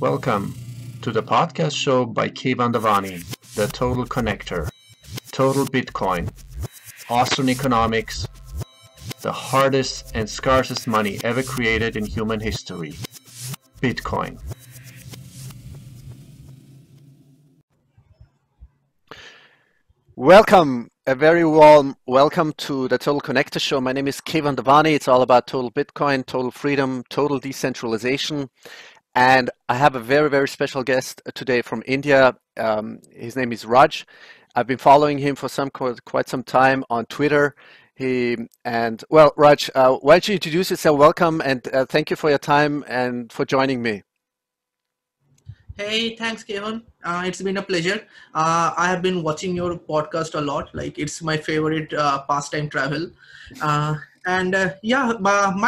Welcome to the podcast show by Keyvan Davani, The Total Connector, Total Bitcoin, Austrian Economics, the hardest and scarcest money ever created in human history, Bitcoin. Welcome, a very warm welcome to the Total Connector Show. My name is Keyvan Davani. It's all about total Bitcoin, total freedom, total decentralization. And I have a very, very special guest today from India. His name is Raj. I've been following him for quite some time on Twitter. Raj, why don't you introduce yourself? Welcome, and thank you for your time and for joining me. Hey, thanks, Kevin. It's been a pleasure. I have been watching your podcast a lot. Like, it's my favorite pastime travel. My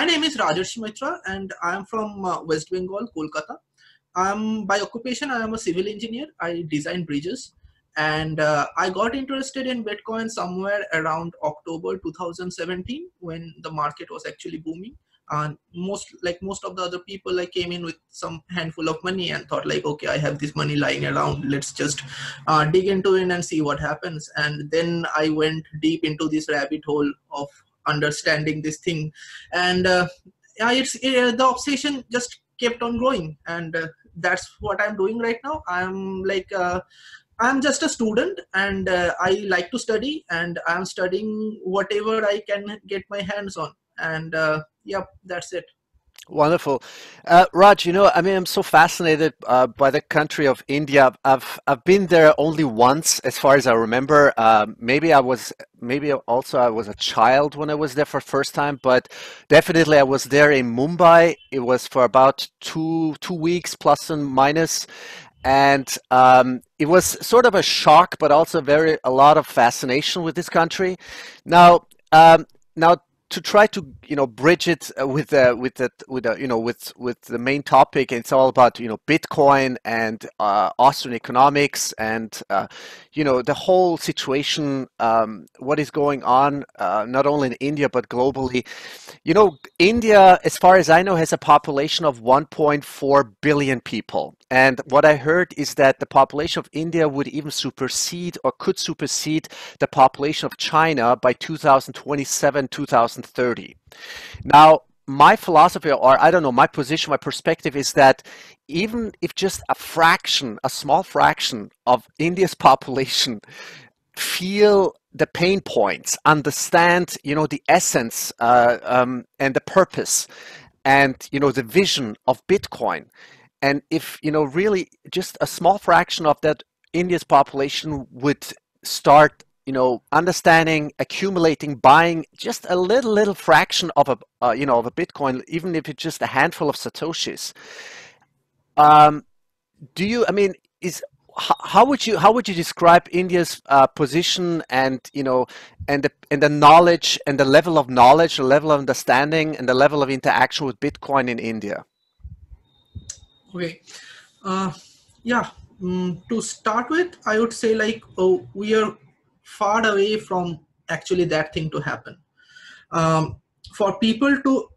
name is Rajarshi Maitra, and I'm from West Bengal, Kolkata. By occupation, I am a civil engineer. I design bridges. And I got interested in Bitcoin somewhere around October 2017, when the market was actually booming. Most of the other people, I came in with some handful of money and thought like, okay, I have this money lying around. Let's just dig into it and see what happens. And then I went deep into this rabbit hole of understanding this thing. And the obsession just kept on growing. And that's what I'm doing right now. I'm just a student, and I like to study, and I'm studying whatever I can get my hands on. And that's it. Wonderful. Raj, I'm so fascinated by the country of India. I've been there only once, as far as I remember. Maybe I was a child when I was there for the first time, but definitely I was there in Mumbai. It was for about two weeks, plus and minus. And it was sort of a shock, but also a lot of fascination with this country. Now to try to bridge it with the main topic, it's all about Bitcoin and Austrian economics and the whole situation, what is going on not only in India but globally. India, as far as I know, has a population of 1.4 billion people, and what I heard is that the population of India would even supersede or could supersede the population of China by 2027, 2030. Now, my philosophy, or I don't know, my position, my perspective is that even if just a small fraction of India's population feel the pain points, understand, the essence and the purpose and, the vision of Bitcoin. And if, really just a small fraction of that India's population would start understanding, accumulating, buying just a little fraction of a Bitcoin, even if it's just a handful of satoshis. How would you describe India's position and the knowledge and the level of knowledge, the level of understanding, and the level of interaction with Bitcoin in India? Okay, to start with, I would say we are far away from actually that thing to happen. For people to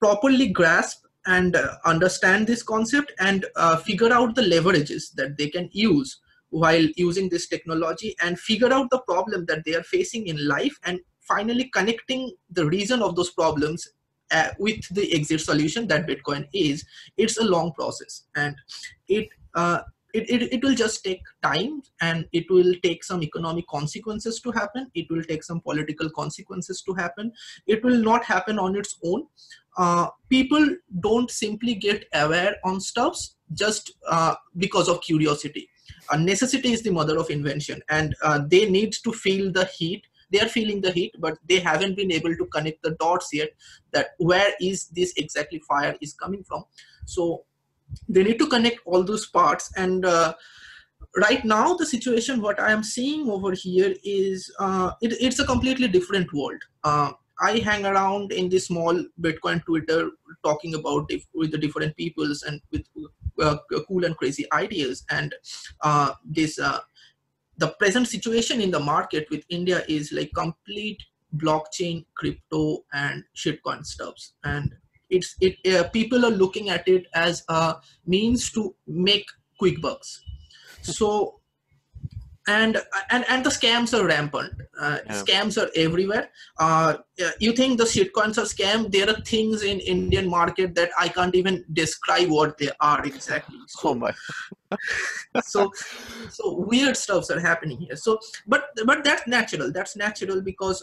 properly grasp and understand this concept and figure out the leverages that they can use while using this technology and figure out the problem that they are facing in life and finally connecting the reason of those problems with the exit solution that Bitcoin is, it's a long process, and it will just take time, and it will take some economic consequences to happen. It will take some political consequences to happen. It will not happen on its own. People don't simply get aware on stuffs just because of curiosity. Necessity is the mother of invention, and they need to feel the heat. They are feeling the heat, but they haven't been able to connect the dots yet that where is this exactly fire is coming from. So they need to connect all those parts. And right now, the situation, what I am seeing over here is it's a completely different world. I hang around in the small Bitcoin Twitter talking about with the different peoples and with cool and crazy ideas. And the present situation in the market with India is like complete blockchain, crypto, and shitcoin stuffs. And people are looking at it as a means to make quick bucks. So, and the scams are rampant. Scams are everywhere. You think the shitcoins are scam? There are things in Indian market that I can't even describe what they are exactly. So, oh my. so weird stuffs are happening here. So, but that's natural. That's natural because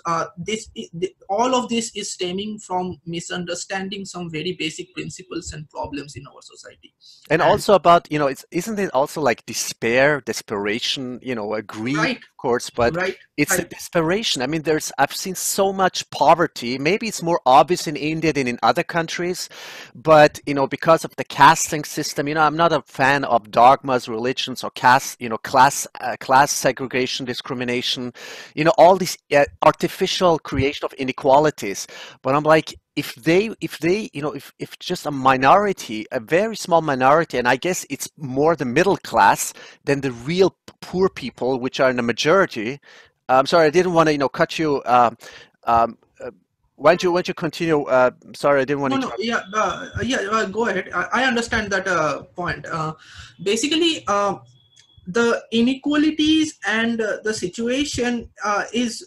all of this is stemming from misunderstanding some very basic principles and problems in our society. And also about, you know, isn't it also like despair, desperation, you know, greed, of course, but it's a desperation. I mean, I've seen so much poverty. Maybe it's more obvious in India than in other countries, but, you know, because of the casting system, you know, I'm not a fan of dogmas, religions, or caste, you know, class segregation, discrimination, you know, all this artificial creation of inequalities. But I'm like, if they, you know, if just a minority, a very small minority, and I guess it's more the middle class than the real poor people, which are in the majority. I'm sorry, I didn't want to, you know, cut you. Why don't you continue? Sorry, I didn't want to. Yeah, go ahead. I understand that point. Basically, the inequalities and the situation is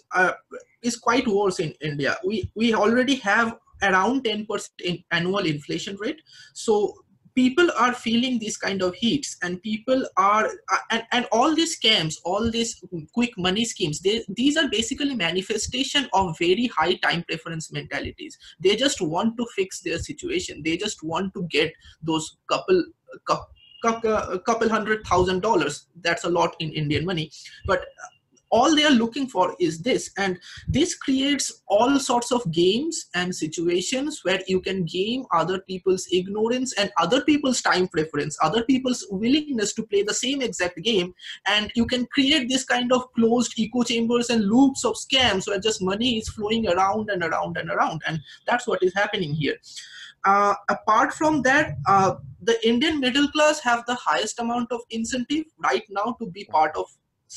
quite worse in India. We already have around 10% in annual inflation rate. So people are feeling these kind of heats, and people are and all these scams, all these quick money schemes, these are basically manifestation of very high time preference mentalities. They just want to fix their situation. They just want to get those couple $100,000. That's a lot in Indian money, but all they are looking for is this, and this creates all sorts of games and situations where you can game other people's ignorance and other people's time preference, other people's willingness to play the same exact game, and you can create this kind of closed echo chambers and loops of scams where just money is flowing around and around and around, and that's what is happening here. Apart from that, the Indian middle class have the highest amount of incentive right now to be part of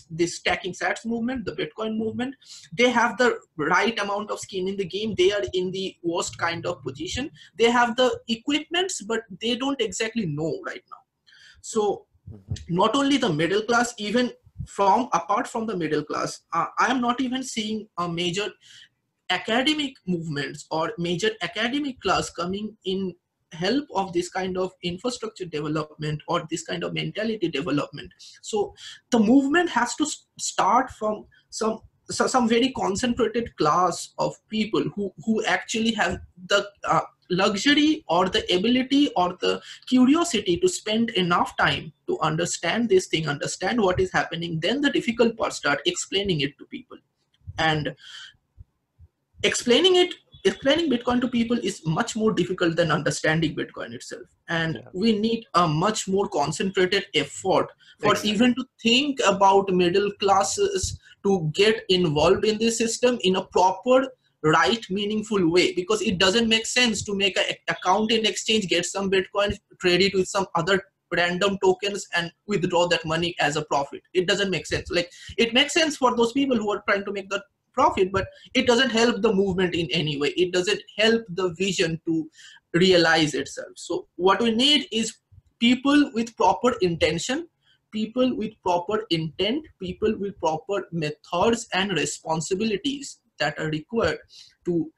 this stacking sats movement, the Bitcoin movement. They have the right amount of skin in the game. They are in the worst kind of position. They have the equipments, but they don't exactly know right now. So not only the middle class, even apart from the middle class, I am not even seeing a major academic movements or major academic class coming in help of this kind of infrastructure development or this kind of mentality development. So the movement has to start from some very concentrated class of people who actually have the luxury or the ability or the curiosity to spend enough time to understand this thing, understand what is happening. Then the difficult part, start explaining it to people. And explaining Bitcoin to people is much more difficult than understanding Bitcoin itself. And we need a much more concentrated effort for even to think about middle classes to get involved in this system in a proper, right, meaningful way, because it doesn't make sense to make an account in exchange, get some Bitcoin, trade it with some other random tokens and withdraw that money as a profit. It doesn't make sense. Like, it makes sense for those people who are trying to make the profit, but it doesn't help the movement in any way. It doesn't help the vision to realize itself. So what we need is people with proper intention, people with proper intent, people with proper methods and responsibilities that are required to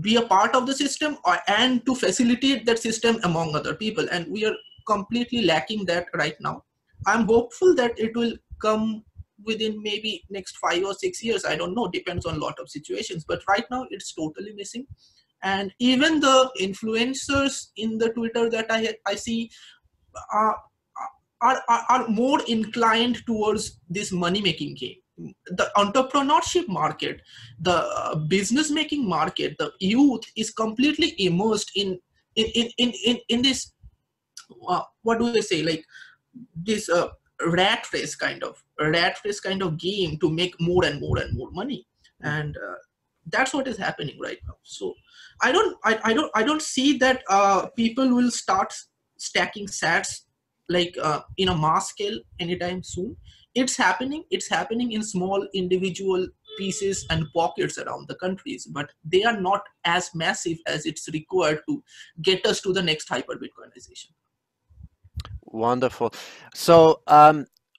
be a part of the system and to facilitate that system among other people. And we are completely lacking that right now. I'm hopeful that it will come within maybe next 5 or 6 years, I don't know, depends on a lot of situations, but right now it's totally missing. And even the influencers in the Twitter that I see are more inclined towards this money-making game. The entrepreneurship market, the business-making market, the youth is completely immersed in this, what do they say, like this rat race kind of game to make more and more money. And that's what is happening right now. So I don't see that people will start stacking sats like in a mass scale anytime soon. It's happening in small individual pieces and pockets around the countries, but they are not as massive as it's required to get us to the next hyper-Bitcoinization. Wonderful. So,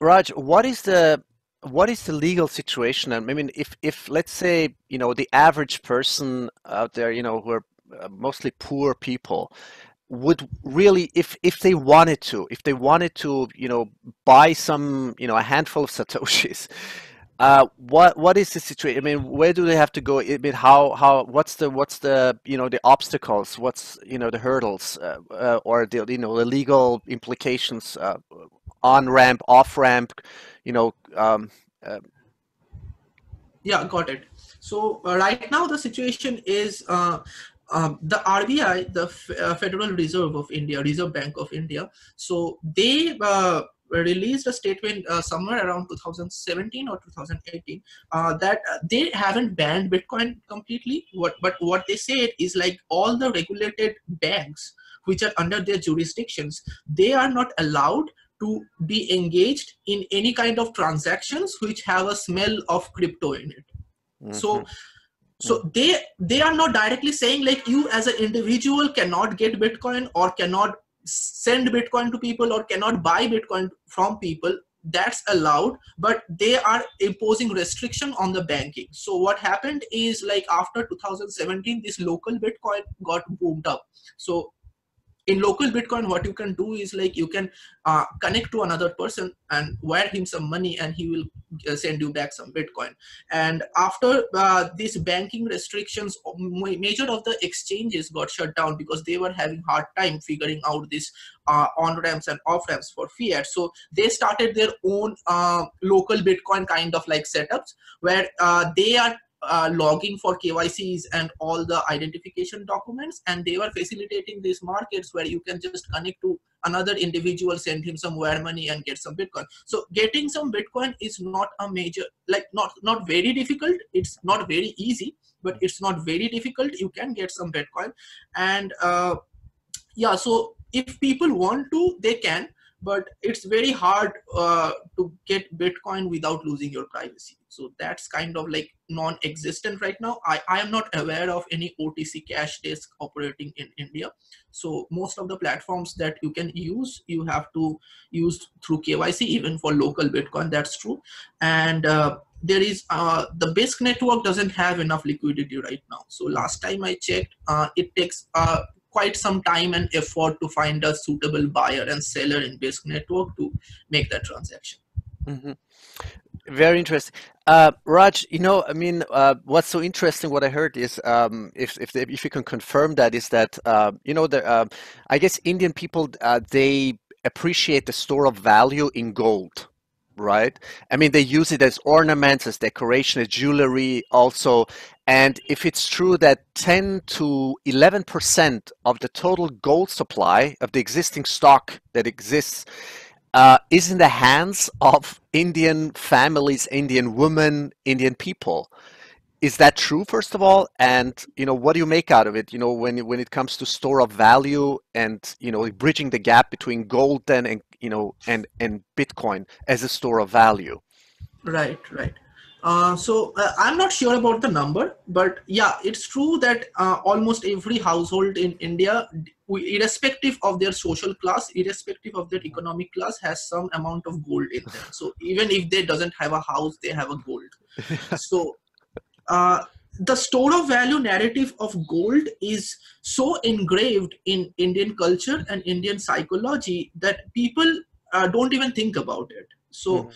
Raj, what is the legal situation? I mean, if let's say, you know, the average person out there, you know, who are mostly poor people, would really, if they wanted to, you know, buy some, you know, a handful of satoshis, what is the situation? I mean, where do they have to go? I mean, how what's the you know, the obstacles? What's, you know, the hurdles or the, you know, the legal implications, on ramp, off ramp, you know? Yeah, got it. So right now the situation is, the RBI, the Federal Reserve of India, Reserve Bank of India, so they released a statement somewhere around 2017 or 2018 that they haven't banned Bitcoin completely. But what they said is, like, all the regulated banks which are under their jurisdictions, they are not allowed to be engaged in any kind of transactions which have a smell of crypto in it. Mm-hmm. So they are not directly saying, like, you as an individual cannot get Bitcoin or cannot send Bitcoin to people or cannot buy Bitcoin from people. That's allowed, but they are imposing restriction on the banking. So what happened is, like, after 2017, this local Bitcoin got boomed up. So in local Bitcoin, what you can do is, like, you can connect to another person and wire him some money and he will send you back some Bitcoin. And after these banking restrictions, major of the exchanges got shut down because they were having hard time figuring out this on-ramps and off-ramps for fiat. So they started their own local Bitcoin kind of like setups where they are logging for KYCs and all the identification documents, and they were facilitating these markets where you can just connect to another individual, send him some wire money and get some Bitcoin. So getting some Bitcoin is not a major, like, not very difficult. It's not very easy, but it's not very difficult. You can get some Bitcoin. And yeah, so if people want to, they can, but it's very hard to get Bitcoin without losing your privacy. So that's kind of like non-existent right now. I am not aware of any OTC cash desk operating in India. So most of the platforms that you can use, you have to use through KYC, even for local Bitcoin, that's true. And there is, the Bisq network doesn't have enough liquidity right now. So last time I checked, it takes quite some time and effort to find a suitable buyer and seller in Bisq network to make that transaction. Mm-hmm. Very interesting. Raj, you know, I mean, what's so interesting, what I heard is, if you can confirm that, is that, you know, I guess Indian people, they appreciate the store of value in gold, right? I mean, they use it as ornaments, as decoration, as jewelry also. And if it's true that 10 to 11% of the total gold supply of the existing stock that exists is in the hands of Indian families, Indian women, Indian people. Is that true, first of all? And, you know, what do you make out of it, you know, when it comes to store of value and, you know, bridging the gap between gold then and, you know, and Bitcoin as a store of value? Right, right. So I'm not sure about the number, but yeah, it's true that almost every household in India, irrespective of their social class, irrespective of their economic class, has some amount of gold in them. So even if they doesn't have a house, they have a gold. So the store of value narrative of gold is so engraved in Indian culture and Indian psychology that people don't even think about it. So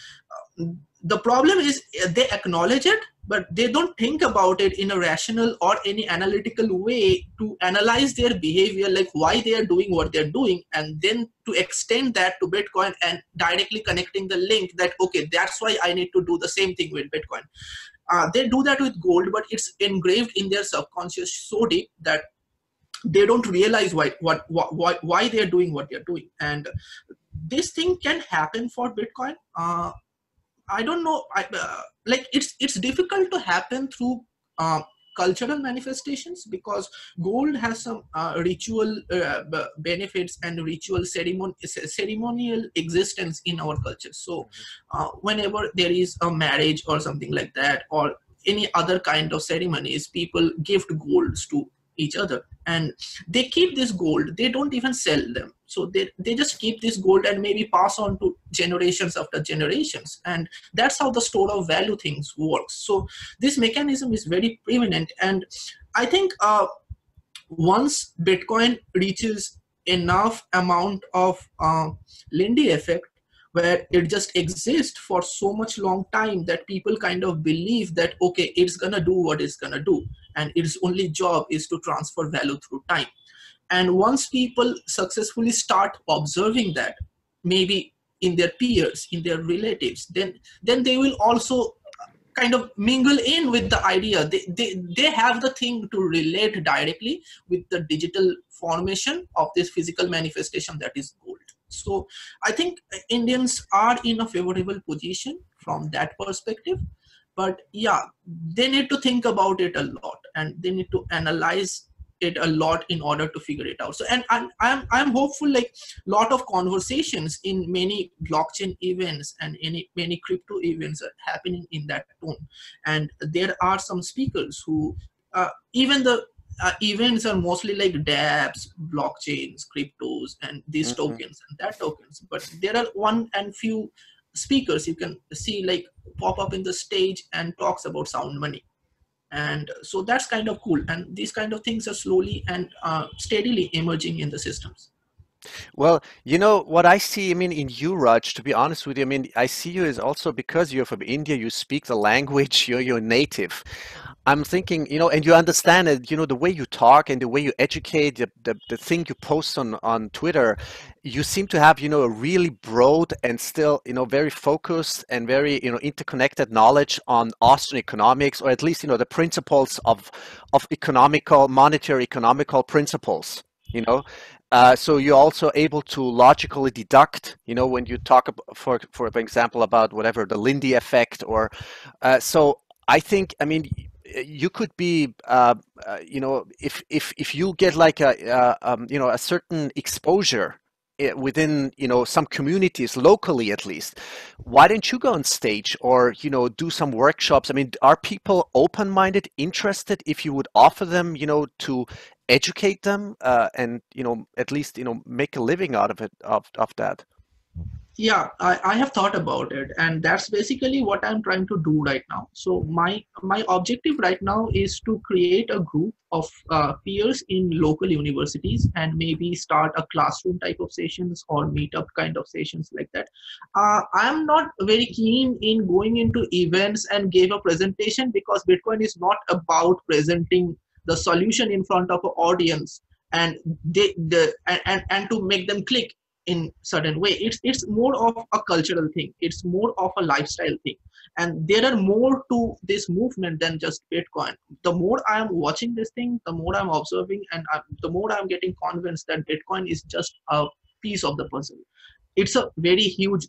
the problem is they acknowledge it, but they don't think about it in a rational or any analytical way to analyze their behavior, like why they are doing what they're doing, and then to extend that to Bitcoin and directly connecting the link that, okay, that's why I need to do the same thing with Bitcoin. They do that with gold, but it's engraved in their subconscious so deep that they don't realize why they're doing what they're doing. And this thing can happen for Bitcoin. I don't know, like it's difficult to happen through cultural manifestations because gold has some ritual benefits and ritual ceremonial existence in our culture. So whenever there is a marriage or something like that, or any other kind of ceremonies, people gift golds to each other, and they keep this gold. They don't even sell them. So they just keep this gold and maybe pass on to generations after generations. And that's how the store of value things works. So this mechanism is very prevalent. And I think once Bitcoin reaches enough amount of Lindy effect, where it just exists for so much long time that people kind of believe that, okay, it's gonna do what it's gonna do. And its only job is to transfer value through time. And once people successfully start observing that, maybe in their peers, in their relatives, then they will also kind of mingle in with the idea. They have the thing to relate directly with the digital formation of this physical manifestation that is gold. So I think Indians are in a favorable position from that perspective. But yeah, they need to think about it a lot, and they need to analyze it a lot in order to figure it out. So, and I'm hopeful, like a lot of conversations in many blockchain events and many crypto events are happening in that tone. And there are some speakers who even the events are mostly like dApps, blockchains, cryptos, and these tokens and that tokens. But there are one and few speakers you can see like pop up in the stage and talks about sound money. And so that's kind of cool. And these kind of things are slowly and steadily emerging in the systems. Well, you know, what I see, I mean, in you, Raj, to be honest with you, I mean, I see you is also because you're from India, you speak the language, you're native. I'm thinking, you know, and you understand it, you know, the way you talk and the way you educate, the thing you post on Twitter, you seem to have, you know, a really broad and still, you know, very focused and very, you know, interconnected knowledge on Austrian economics, or at least, you know, the principles of economical, monetary economical principles, you know. So you're also able to logically deduct, you know, when you talk, for example, about whatever, the Lindy effect or so I think, I mean, you could be, you know, if you get like you know, a certain exposure within, you know, some communities locally, at least, why don't you go on stage or, you know, do some workshops? I mean, are people open-minded, interested, if you would offer them, you know, to educate them and, you know, at least, you know, make a living out of it, of that? Yeah, I have thought about it, and that's basically what I'm trying to do right now. So my objective right now is to create a group of peers in local universities and maybe start a classroom type of sessions or meetup kind of sessions like that. I'm not very keen in going into events and give a presentation, because Bitcoin is not about presenting the solution in front of an audience and and to make them click in certain way. It's more of a cultural thing. It's more of a lifestyle thing. And there are more to this movement than just Bitcoin. The more I am watching this thing, the more I'm observing, and the more I'm getting convinced that Bitcoin is just a piece of the puzzle. It's a very huge,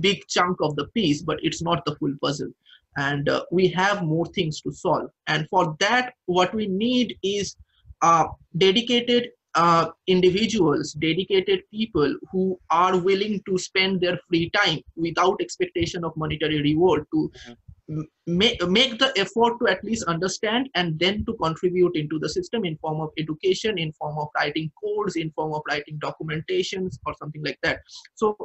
big chunk of the piece, but it's not the full puzzle. And we have more things to solve. And for that, what we need is dedicated individuals, dedicated people who are willing to spend their free time without expectation of monetary reward to make the effort to at least understand, and then to contribute into the system in form of education, in form of writing codes, in form of writing documentations or something like that. So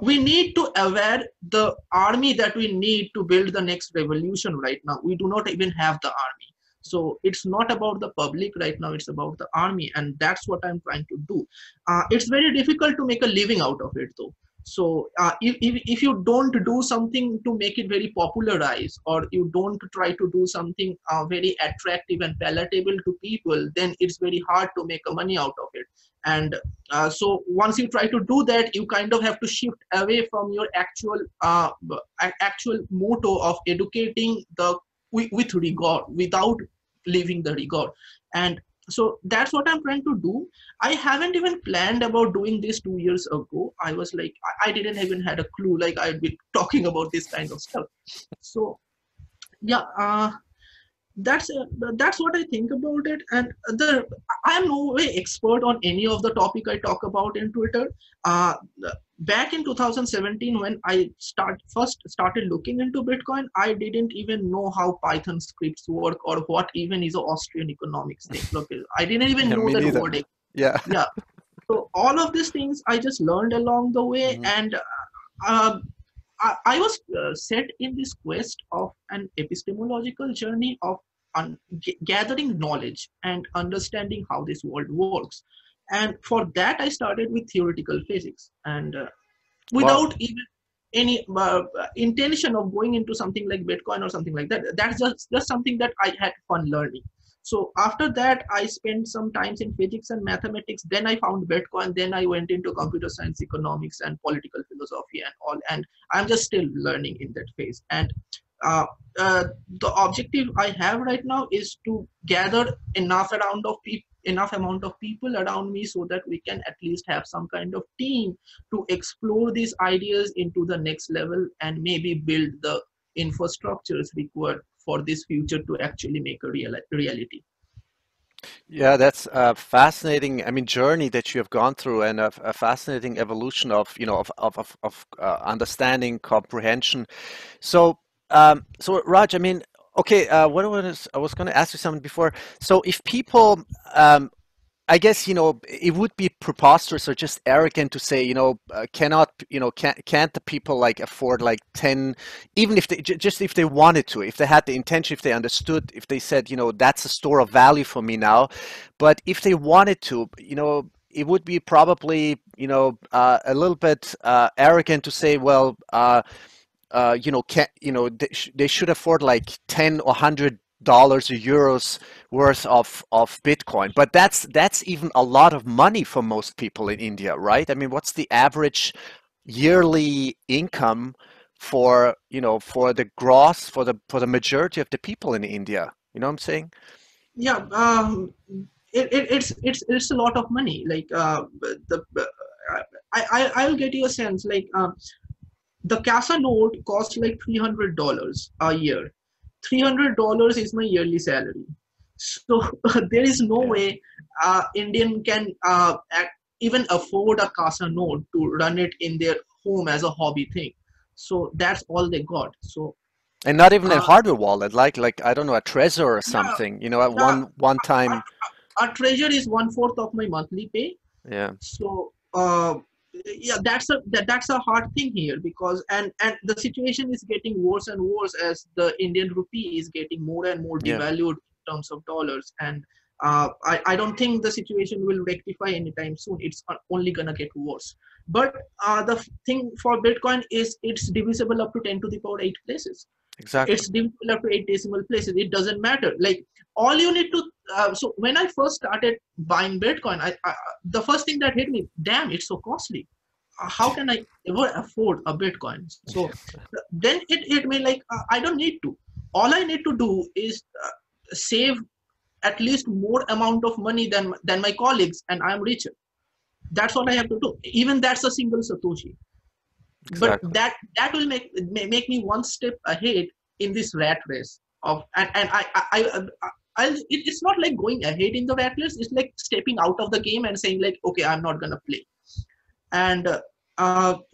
we need to aware the army that we need to build the next revolution right now. We do not even have the army. So it's not about the public right now, it's about the army. And that's what I'm trying to do. It's very difficult to make a living out of it though. So if you don't do something to make it very popularized, or you don't try to do something very attractive and palatable to people, then it's very hard to make money out of it. And so once you try to do that, you kind of have to shift away from your actual motto of educating the with regard, without leaving the regard. And so that's what I'm trying to do. I haven't even planned about doing this 2 years ago. I was like, I didn't even had a clue, like I'd be talking about this kind of stuff. So yeah, that's what I think about it. And I'm no way expert on any of the topic I talk about in Twitter. back in 2017, when I first started looking into Bitcoin, I didn't even know how Python scripts work or what even is an Austrian economics thing. Look, I didn't even know that wording. Yeah. Yeah. So all of these things I just learned along the way. Mm-hmm. And I was set in this quest of an epistemological journey of gathering knowledge and understanding how this world works. And for that, I started with theoretical physics, and without even any intention of going into something like Bitcoin or something like that. That's just something that I had fun learning. So after that, I spent some time in physics and mathematics. Then I found Bitcoin. Then I went into computer science, economics, and political philosophy and all. And I'm just still learning in that phase. And the objective I have right now is to gather enough amount of people around me so that we can at least have some kind of team to explore these ideas into the next level and maybe build the infrastructures required for this future to actually make a reality. Yeah, that's a fascinating, I mean, journey that you have gone through, and a fascinating evolution of, you know, of understanding, comprehension. So, so Raj, I mean, okay, I was going to ask you something before. So if people, I guess, you know, it would be preposterous or just arrogant to say, you know, can't the people like afford like 10, even if they, just if they wanted to, if they had the intention, if they understood, if they said, you know, that's a store of value for me now. But if they wanted to, you know, it would be probably, you know, a little bit arrogant to say, well, they should afford like $10 or $100 or euros worth of Bitcoin, but that's even a lot of money for most people in India, right? I mean, what's the average yearly income for, you know, for the gross, for the majority of the people in India? You know what I'm saying? Yeah, it's a lot of money. Like I'll get you a sense, like. The Casa note costs like $300 a year. $300 is my yearly salary. So there is no way Indian can even afford a Casa note to run it in their home as a hobby thing. So that's all they got. So, and not even a hardware wallet, like I don't know, a Trezor or something. You know, at one time. A Trezor is 1/4 of my monthly pay. Yeah. So. Yeah, that's a hard thing here, because and the situation is getting worse and worse as the Indian rupee is getting more and more devalued in terms of dollars, and I don't think the situation will rectify anytime soon. It's only gonna get worse. But the thing for Bitcoin is it's divisible up to 10⁸ places. Exactly. It's divisible up to 8 decimal places. It doesn't matter. Like, all you need to, so when I first started buying Bitcoin, I the first thing that hit me, damn, it's so costly. How can I ever afford a Bitcoin? So then it hit me like, I don't need to. All I need to do is save at least more amount of money than my colleagues, and I'm richer. That's all I have to do. Even that's a single Satoshi. Exactly. But that will make me one step ahead in this rat race of it's not like going ahead in the rat race. It's like stepping out of the game and saying like, okay, I'm not gonna play. And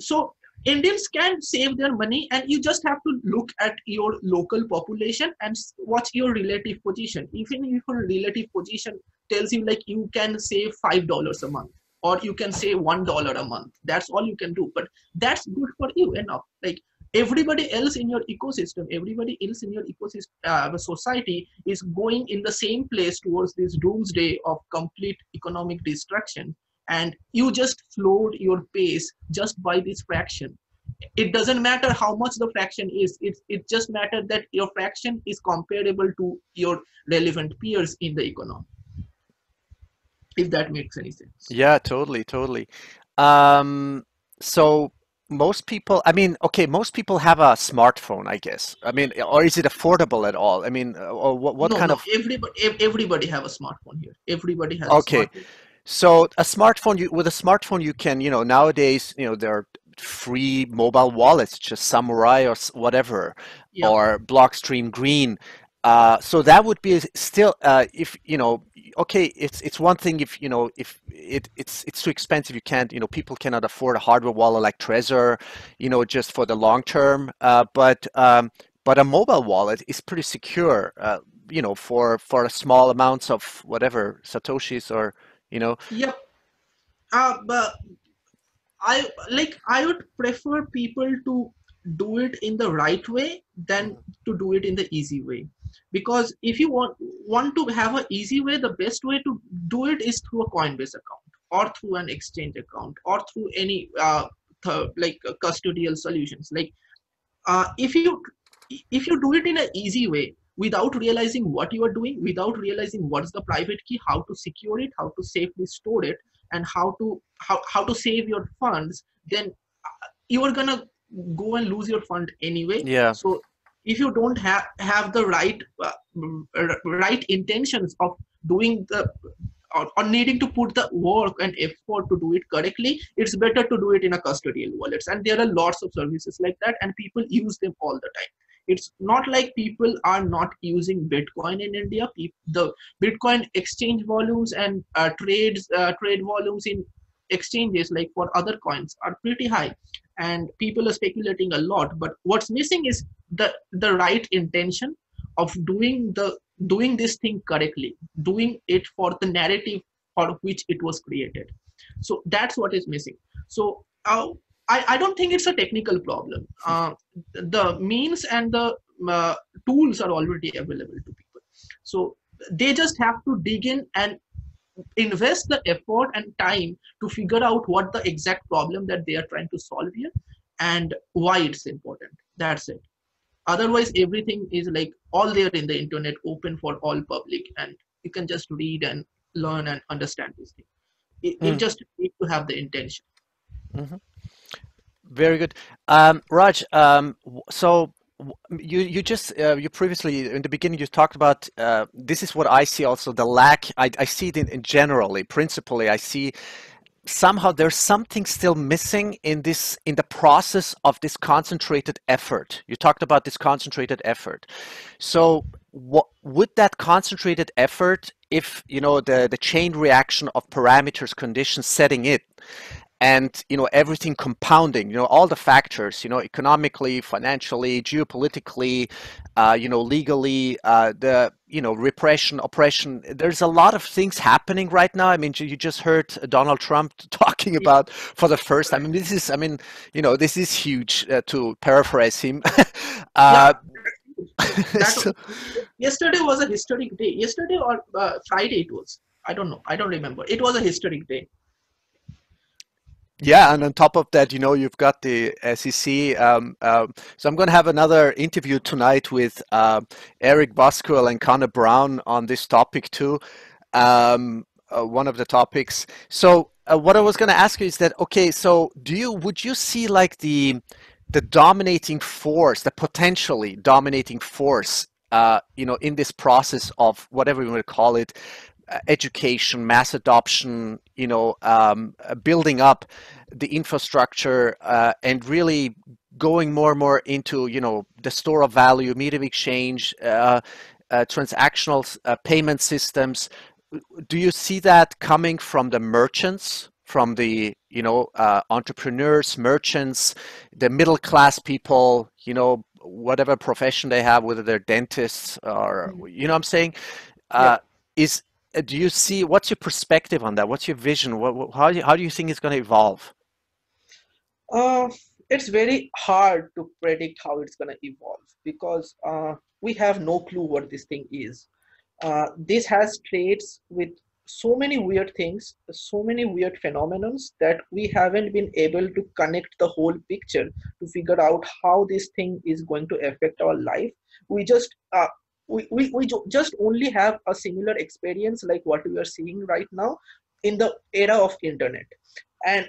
so Indians can save their money, and you just have to look at your local population and what's your relative position. Even if your relative position tells you like you can save $5 a month, or you can save $1 a month. That's all you can do, but that's good for you enough. Like everybody else in your ecosystem, everybody else in your society is going in the same place towards this doomsday of complete economic destruction. And you just floored your pace just by this fraction. It doesn't matter how much the fraction is. It just matters that your fraction is comparable to your relevant peers in the economy. If that makes any sense. Yeah, totally, totally. So most people, I mean, okay, most people have a smartphone, I guess. I mean, or is it affordable at all? I mean, or what kind of? Everybody have a smartphone here. Everybody has. Okay, a smartphone. So a smartphone. With a smartphone, you can, you know, nowadays, you know, there are free mobile wallets, just Samurai or whatever, or Blockstream Green. So that would be still, if, you know, okay, it's one thing if, you know, if it's too expensive, you can't, you know, people cannot afford a hardware wallet like Trezor, you know, just for the long term. But a mobile wallet is pretty secure, you know, for a small amounts of whatever satoshis or, you know. Yep. But I would prefer people to do it in the right way than to do it in the easy way. Because if you want to have an easy way, the best way to do it is through a Coinbase account or through an exchange account or through any custodial solutions. Like if you do it in an easy way without realizing what you are doing, without realizing what's the private key, how to secure it, how to safely store it, and how to save your funds, then you are gonna go and lose your fund anyway. Yeah. So if you don't have the right intentions of doing the or needing to put the work and effort to do it correctly, it's better to do it in a custodial wallets. And there are lots of services like that, and people use them all the time. It's not like people are not using Bitcoin in India. The Bitcoin exchange volumes and trade volumes in exchanges, like for other coins, are pretty high, and people are speculating a lot. But what's missing is the right intention of doing this thing correctly, doing it for the narrative for which it was created. So that's what is missing. So I don't think it's a technical problem. The means and the tools are already available to people. So they just have to dig in and invest the effort and time to figure out what the exact problem that they are trying to solve here and why it's important. That's it. Otherwise, everything is like all there in the internet, open for all public, and you can just read and learn and understand this thing. You just need to have the intention. Mm-hmm. Very good. Raj, so you just you previously in the beginning you talked about this is what I see also the lack. I see it in generally, principally. I see somehow there's something still missing in the process of this concentrated effort. You talked about this concentrated effort. So what would that concentrated effort, if you know the chain reaction of parameters, conditions, setting it, and you know everything compounding, you know all the factors, you know economically, financially, geopolitically, you know legally, the you know repression, oppression. There's a lot of things happening right now. I mean, you just heard Donald Trump talking about for the first time. I mean, this is, I mean, you know, this is huge. To paraphrase him. So, yesterday was a historic day. Yesterday or Friday it was. I don't know. I don't remember. It was a historic day. Yeah, and on top of that, you know, you've got the SEC. So I'm going to have another interview tonight with Eric Bosquil and Connor Brown on this topic too, one of the topics. So what I was going to ask you is that, okay, so would you see like the dominating force, the potentially dominating force, you know, in this process of whatever you want to call it, education, mass adoption, you know, building up the infrastructure and really going more and more into, you know, the store of value, medium exchange, transactional payment systems. Do you see that coming from the merchants, from the, you know, entrepreneurs, merchants, the middle class people, you know, whatever profession they have, whether they're dentists or, you know what I'm saying? Yeah. Do you see, what's your perspective on that? What's your vision? How do you think it's going to evolve? It's very hard to predict how it's going to evolve because we have no clue what this thing is. This has traits with so many weird things, so many weird phenomena that we haven't been able to connect the whole picture to figure out how this thing is going to affect our life. We just... We just only have a similar experience like what we are seeing right now in the era of internet.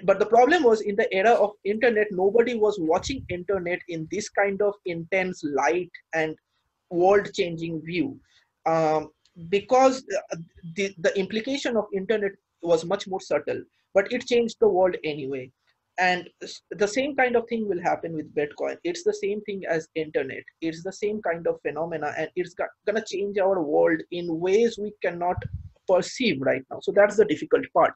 But the problem was in the era of internet, nobody was watching internet in this kind of intense light and world-changing view. Because the implication of internet was much more subtle, but it changed the world anyway. And the same kind of thing will happen with Bitcoin. It's the same thing as internet. It's the same kind of phenomena, and it's gonna change our world in ways we cannot perceive right now. So that's the difficult part.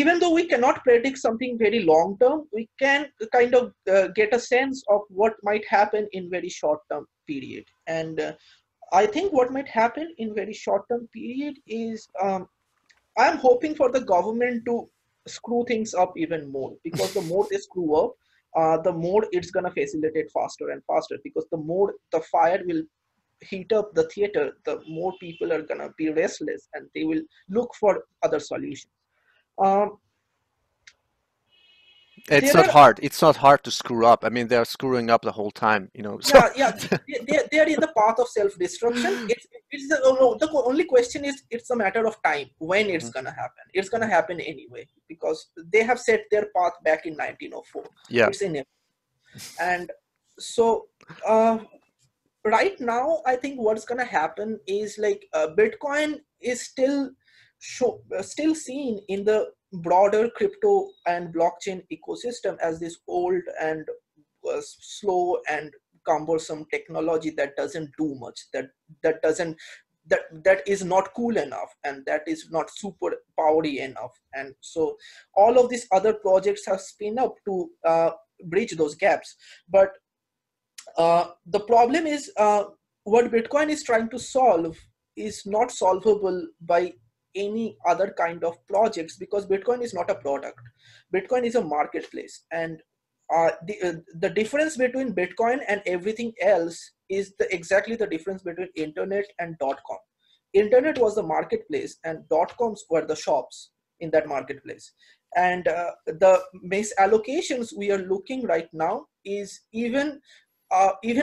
Even though we cannot predict something very long term, we can kind of get a sense of what might happen in very short term period. And I think what might happen in very short term period is I'm hoping for the government to screw things up even more, because the more they screw up, the more it's going to facilitate faster and faster, because the more the fire will heat up the theater, the more people are going to be restless and they will look for other solutions. It's not hard to screw up. I mean, they're screwing up the whole time, you know. So. Yeah, yeah. They're in the path of self-destruction. The only question is, it's a matter of time when it's going to happen. It's going to happen anyway, because they have set their path back in 1904. Yeah. It's inevitable. And so right now, I think what's going to happen is, like, Bitcoin is still seen in the broader crypto and blockchain ecosystem as this old and slow and cumbersome technology that doesn't do much, that is not cool enough, and that is not super powery enough. And so all of these other projects have spun up to bridge those gaps. But the problem is, what Bitcoin is trying to solve is not solvable by any other kind of projects, because Bitcoin is not a product. Bitcoin is a marketplace, and the difference between Bitcoin and everything else is exactly the difference between internet and .com. Internet was the marketplace, and .coms were the shops in that marketplace. And the misallocations we are looking right now is even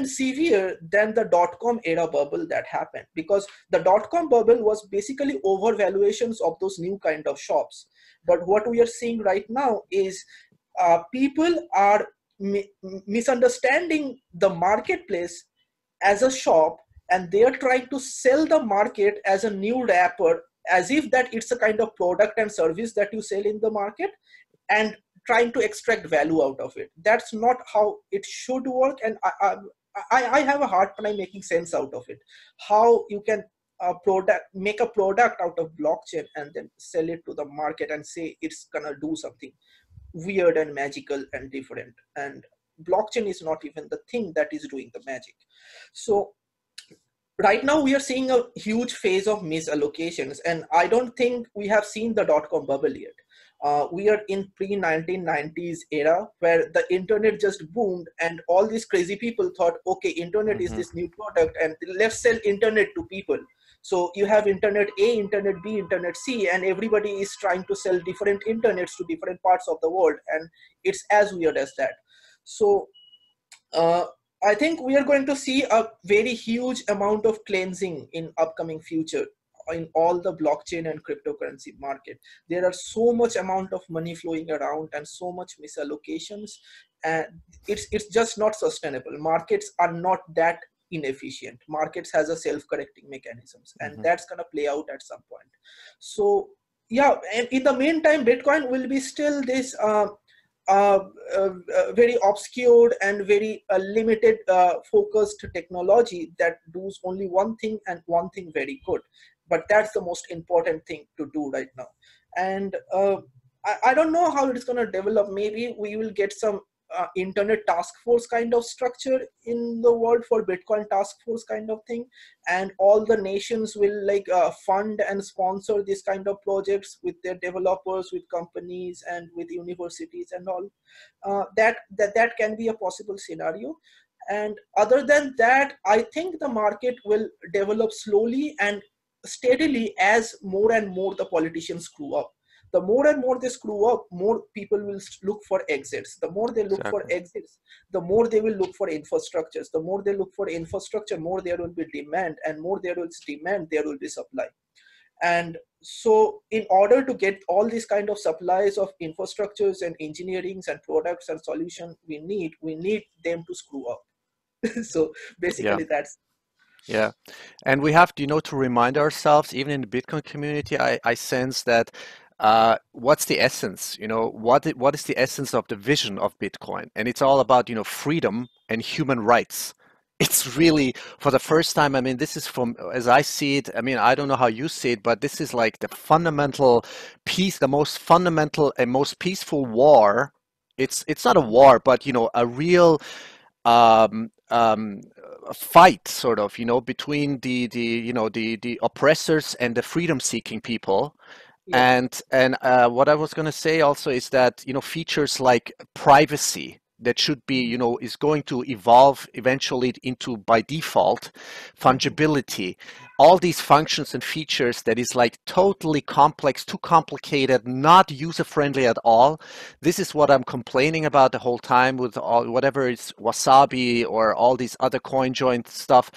severe than the .com era bubble that happened, because the .com bubble was basically overvaluations of those new kind of shops. But what we are seeing right now is people are misunderstanding the marketplace as a shop, and they are trying to sell the market as a new wrapper, as if that it's a kind of product and service that you sell in the market, and trying to extract value out of it. That's not how it should work, and I have a hard time making sense out of it. How you can make a product out of blockchain and then sell it to the market and say it's gonna do something weird and magical and different. And blockchain is not even the thing that is doing the magic. So right now we are seeing a huge phase of misallocations, and I don't think we have seen the .com bubble yet. We are in pre-1990s era where the internet just boomed, and all these crazy people thought, okay, internet is this new product, and let's sell internet to people. So you have internet A, internet B, internet C, and everybody is trying to sell different internets to different parts of the world. And it's as weird as that. So I think we are going to see a very huge amount of cleansing in upcoming future in all the blockchain and cryptocurrency market. There are so much amount of money flowing around and so much misallocations, and it's just not sustainable. Markets are not that inefficient. Markets has a self-correcting mechanisms, and that's going to play out at some point. So yeah, and in the meantime, Bitcoin will be still this very obscured and very limited focused technology that does only one thing, and one thing very good. But that's the most important thing to do right now. And I don't know how it's going to develop. Maybe we will get some internet task force kind of structure in the world for Bitcoin task force kind of thing. And all the nations will like fund and sponsor this kind of projects with their developers, with companies, and with universities and all. That can be a possible scenario. And other than that, I think the market will develop slowly and steadily as more and more the politicians screw up. The more and more they screw up, more people will look for exits. The more they look for exits, the more they will look for infrastructures. The more they look for infrastructure, more there will be demand, and more there is demand, there will be supply. And so in order to get all these kind of supplies of infrastructures and engineerings and products and solutions we need them to screw up. So basically that's. Yeah, and we have to, you know, to remind ourselves, even in the Bitcoin community, I sense that what's the essence? You know, what is the essence of the vision of Bitcoin? And it's all about, you know, freedom and human rights. It's really, for the first time, I mean, this is from, as I see it, I mean, I don't know how you see it, but this is like the fundamental peace, the most fundamental and most peaceful war. It's not a war, but, you know, a real fight, sort of, you know, between the oppressors and the freedom-seeking people. Yeah. And what I was going to say also is that, you know, features like privacy, that should be, you know, is going to evolve eventually into, by default, fungibility, all these functions and features that is like totally complex, too complicated, not user-friendly at all. This is what I'm complaining about the whole time with all, whatever it's Wasabi or all these other coin joint stuff.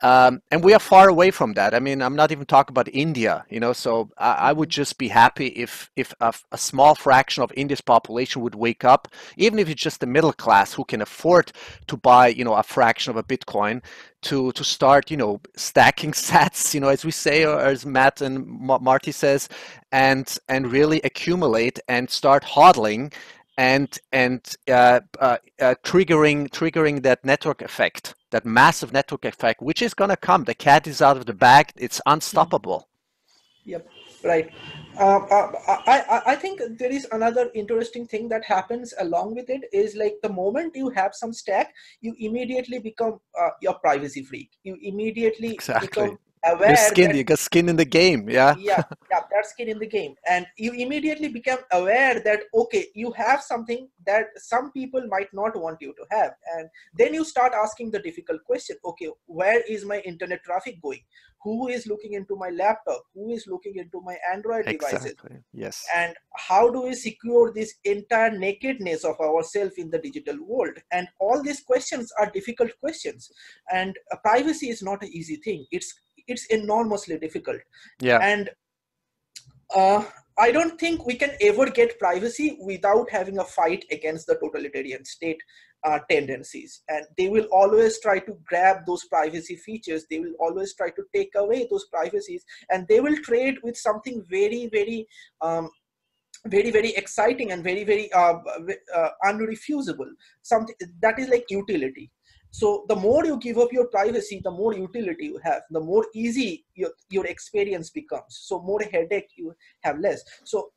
And we are far away from that. I mean, I'm not even talking about India, you know, so I would just be happy if a small fraction of India's population would wake up, even if it's just the middle class who can afford to buy, you know, a fraction of a Bitcoin, to start, you know, stacking sats, you know, as we say, or as Matt and Marty says, and really accumulate and start hodling and triggering that network effect, that massive network effect, which is going to come. The cat is out of the bag. It's unstoppable. Yep. Right. I think there is another interesting thing that happens along with it is, like, the moment you have some stack, you immediately become your privacy freak. You immediately become aware. You got skin in the game. Yeah. Yeah. That skin in the game. And you immediately become aware that, okay, you have something that some people might not want you to have. And then you start asking the difficult question. Okay, where is my internet traffic going? Who is looking into my laptop? Who is looking into my Android devices? Yes. And how do we secure this entire nakedness of ourselves in the digital world? And all these questions are difficult questions. And privacy is not an easy thing. It's enormously difficult. Yeah. And I don't think we can ever get privacy without having a fight against the totalitarian state tendencies. And they will always try to grab those privacy features. They will always try to take away those privacies, and they will trade with something very, very, very, very exciting and very, very unrefusable. Something that is like utility. So the more you give up your privacy, the more utility you have, the more easy your experience becomes. So more headache you have less. So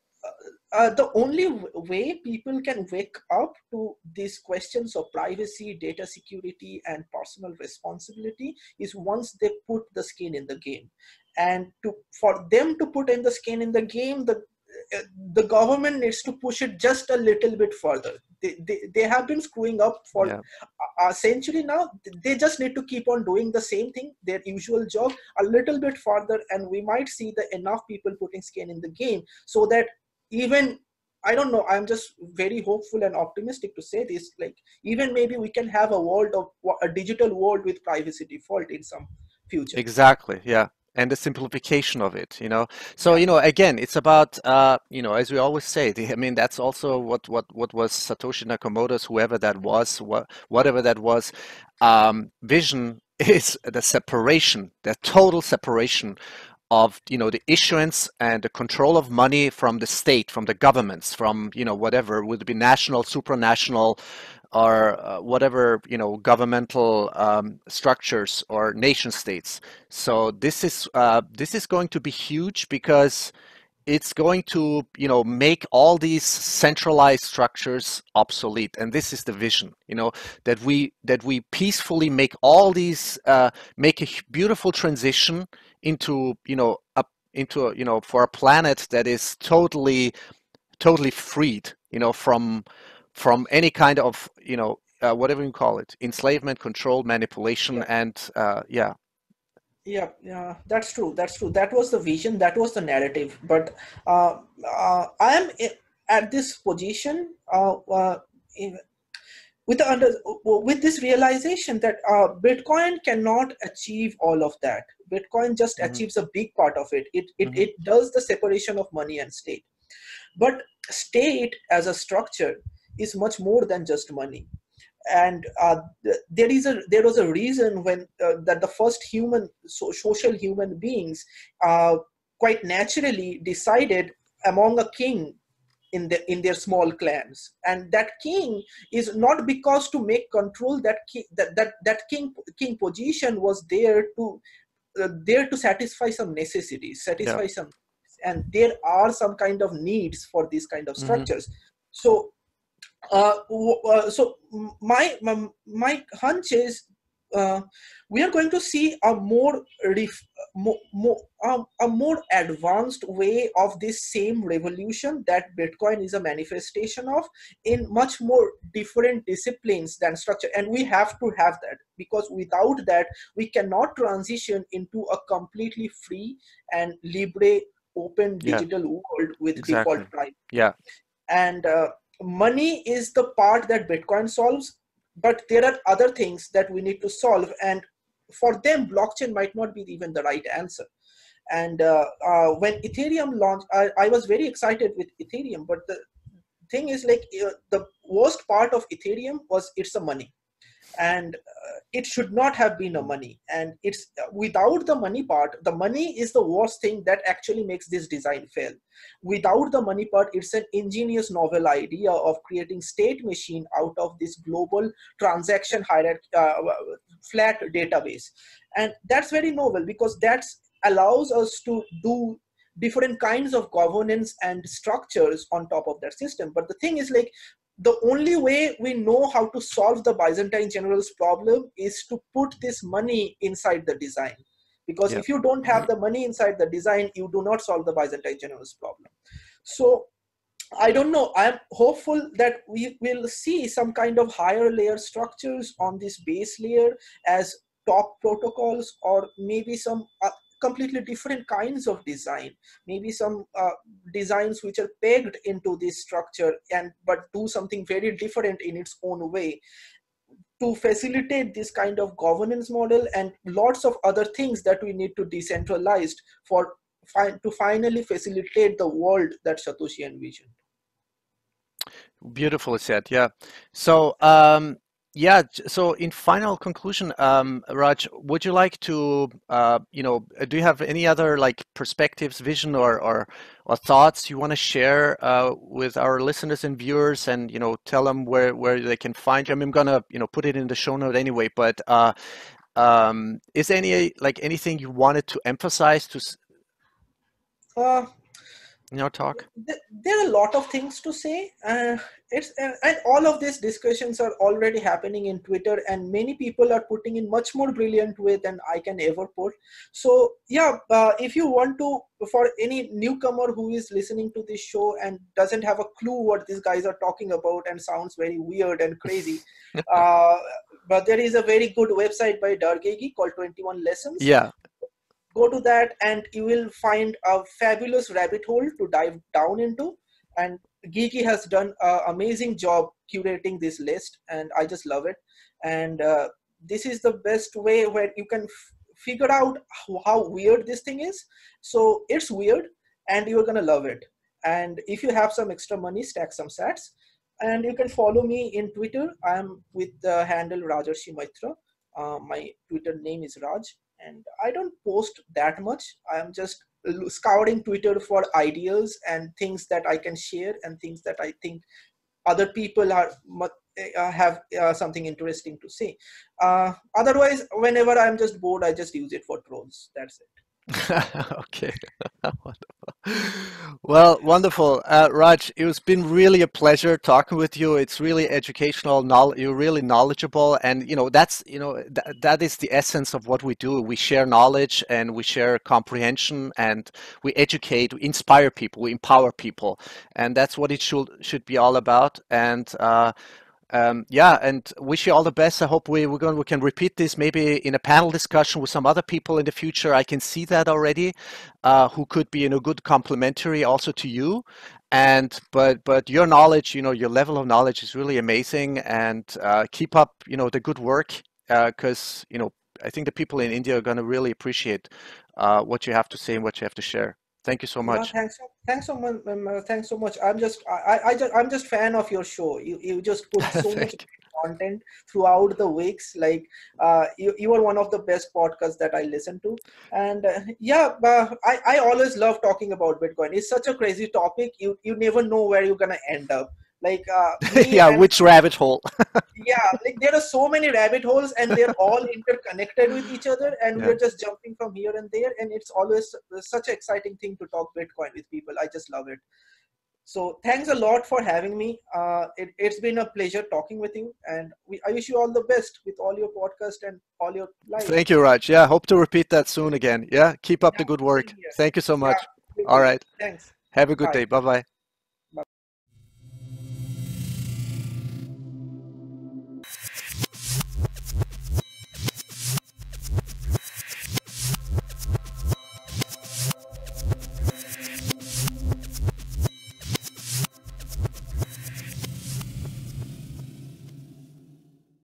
the only way people can wake up to these questions of privacy, data security, and personal responsibility is once they put the skin in the game. And for them to put in the skin in the game, the government needs to push it just a little bit further. They have been screwing up for a century now. They just need to keep on doing the same thing, their usual job, a little bit further, and we might see the enough people putting skin in the game so that even, I don't know, I'm just very hopeful and optimistic to say this, like, even maybe we can have a digital world with privacy default in some future. Exactly, yeah. And the simplification of it, you know. So, you know, again, it's about, you know, as we always say, I mean, that's also what was Satoshi Nakamoto's, whoever that was, whatever that was, vision is the separation, the total separation of, you know, the issuance and the control of money from the state, from the governments, from, you know, whatever would be national, supranational, or whatever, you know, governmental structures or nation states. So this is going to be huge, because it's going to, you know, make all these centralized structures obsolete. And this is the vision, you know, that we peacefully make all these, make a beautiful transition into, you know, for a planet that is totally freed, you know, from any kind of, you know, whatever you call it, enslavement, control, manipulation, and yeah, that's true. That's true. That was the vision. That was the narrative. But I am at this position with this realization that Bitcoin cannot achieve all of that. Bitcoin just achieves a big part of it. It does the separation of money and state. But state as a structure is much more than just money, and there was a reason when that the first human social human beings quite naturally decided among a king in the in their small clans, and that king is not because to make control. That king, that king position was there to satisfy some necessities, satisfy some, and there are some kind of needs for these kind of structures. So so my hunch is we are going to see a more advanced way of this same revolution that Bitcoin is a manifestation of in much more different disciplines than structure. And we have to have that, because without that, we cannot transition into a completely free and libre, open digital world with default privacy. And money is the part that Bitcoin solves. But there are other things that we need to solve, and for them, blockchain might not be even the right answer. And when Ethereum launched, I was very excited with Ethereum. But the thing is, like, the worst part of Ethereum was it's a money, and it should not have been a money. And it's without the money part, the money is the worst thing that actually makes this design fail. Without the money part, it's an ingenious novel idea of creating state machine out of this global transaction hierarchy, flat database. And that's very novel, because that allows us to do different kinds of governance and structures on top of that system. But the thing is, like, the only way we know how to solve the Byzantine generals problem is to put this money inside the design. Because if you don't have the money inside the design, you do not solve the Byzantine generals problem. So I don't know. I'm hopeful that we will see some kind of higher layer structures on this base layer as top protocols, or maybe some completely different kinds of design, maybe some designs which are pegged into this structure and but do something very different in its own way to facilitate this kind of governance model, and lots of other things that we need to decentralize for to finally facilitate the world that Satoshi envisioned. Beautifully said. So so in final conclusion, Raj, would you like to, do you have any other like perspectives, vision, or thoughts you want to share with our listeners and viewers, and, tell them where they can find you? I mean, I'm going to, put it in the show note anyway, but is there any, anything you wanted to emphasize in your talk? There are a lot of things to say. And all of these discussions are already happening in Twitter, and many people are putting in much more brilliant way than I can ever put. So if you want to, for any newcomer who is listening to this show and doesn't have a clue what these guys are talking about and sounds very weird and crazy, but there is a very good website by Dargegi called 21 lessons. Go to that and you will find a fabulous rabbit hole to dive down into. And Geeky has done an amazing job curating this list, and I just love it. And this is the best way where you can figure out how weird this thing is. So it's weird and you're going to love it. And if you have some extra money, stack some sats. And you can follow me in Twitter. I'm with the handle Rajarshi Maitra. My Twitter name is Raj. And I don't post that much. I'm just scouring Twitter for ideas and things that I can share and things that I think other people have something interesting to say. Otherwise, whenever I'm just bored, I just use it for trolls. That's it. Okay. Well, wonderful. Raj, it's been really a pleasure talking with you. It's really educational. You're really knowledgeable. And, that's, that is the essence of what we do. We share knowledge and we share comprehension, and we educate, we inspire people, we empower people. And that's what it should be all about. And, and wish you all the best. I hope we can repeat this maybe in a panel discussion with some other people in the future. I can see that already, who could be in a good complementary also to you. And but your knowledge, your level of knowledge is really amazing. And keep up, the good work, because I think the people in India are going to really appreciate what you have to say and what you have to share. Thank you so much. Thanks so much. I'm just fan of your show. You just put so much content throughout the weeks. Like you are one of the best podcasts that I listen to. And I always love talking about Bitcoin. It's such a crazy topic. You never know where you're gonna end up. Like which rabbit hole? Yeah, like there are so many rabbit holes, and they're all interconnected with each other, and we're just jumping from here and there, and it's always such an exciting thing to talk Bitcoin with people. I just love it. So thanks a lot for having me. It's been a pleasure talking with you, and I wish you all the best with all your podcast and all your life. Thank you, Raj. Yeah, hope to repeat that soon again. Yeah, keep up the good work. Thank you so much. All right. Thanks. Have a good day. Bye-bye.